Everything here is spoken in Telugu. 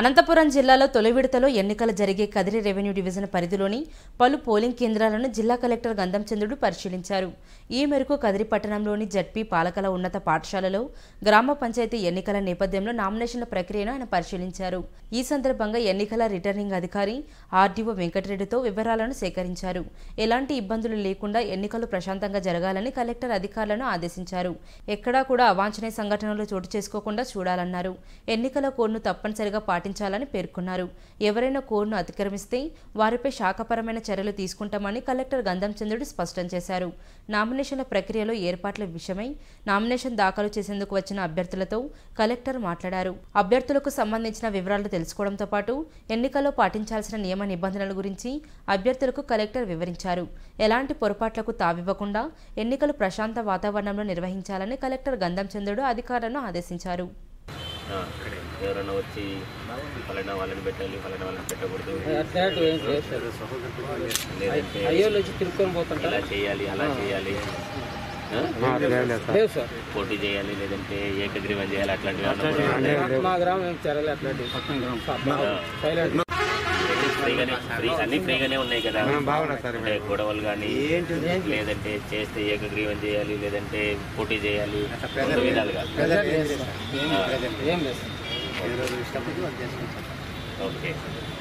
అనంతపురం జిల్లాలో తొలి విడతలో ఎన్నికలు జరిగే కదిరి రెవెన్యూ డివిజన్ పరిధిలోని పలు పోలింగ్ కేంద్రాలను జిల్లా కలెక్టర్ గంధం చంద్రుడు పరిశీలించారు. ఈ మేరకు కదిరి పట్టణంలోని జడ్పీ పాలకల ఉన్నత పాఠశాలలో గ్రామ పంచాయతీ ఎన్నికల నేపథ్యంలో నామినేషన్ల ప్రక్రియను ఆయన పరిశీలించారు. ఈ సందర్భంగా ఎన్నికల రిటర్నింగ్ అధికారి ఆర్డీఓ వెంకటరెడ్డితో వివరాలను సేకరించారు. ఎలాంటి ఇబ్బందులు లేకుండా ఎన్నికలు ప్రశాంతంగా జరగాలని కలెక్టర్ అధికారులను ఆదేశించారు. ఎక్కడా కూడా అవాంఛనీయ సంఘటనలు చోటు చేసుకోకుండా చూడాలన్నారు. ఎన్నికల కోడ్ను తప్పనిసరిగా పాటించాలని పేర్కొన్నారు. ఎవరైనా కోడ్ను అతిక్రమిస్తే వారిపై శాఖపరమైన చర్యలు తీసుకుంటామని కలెక్టర్ గంధం చంద్రుడు స్పష్టం చేశారు. నామినేషన్ల ప్రక్రియలో ఏర్పాట్ల విషయమై నామినేషన్ దాఖలు చేసేందుకు వచ్చిన అభ్యర్థులతో కలెక్టర్ మాట్లాడారు. అభ్యర్థులకు సంబంధించిన వివరాలు తెలుసుకోవడంతో పాటు ఎన్నికల్లో పాటించాల్సిన నియమ నిబంధనల గురించి అభ్యర్థులకు కలెక్టర్ వివరించారు. ఎలాంటి పొరపాట్లకు తావివ్వకుండా ఎన్నికలు ప్రశాంత వాతావరణంలో నిర్వహించాలని కలెక్టర్ గంధం చంద్రుడు అధికారులను ఆదేశించారు. ఎవరైనా వచ్చి ఫలానా వాళ్ళని పెట్టాలి, ఫలానా వాళ్ళని పెట్టకూడదు, ఇలా చేయాలి, అలా చేయాలి, పోటీ చేయాలి, లేదంటే ఏకగ్రీవం చేయాలి, అట్లాంటివి అన్ని ఫ్రీగానే ఉన్నాయి కదా. గొడవలు కానీ లేదంటే చేస్తే ఏకగ్రీవం చేయాలి, లేదంటే పోటీ చేయాలి, రెండు విధాలుగా. ఓకే.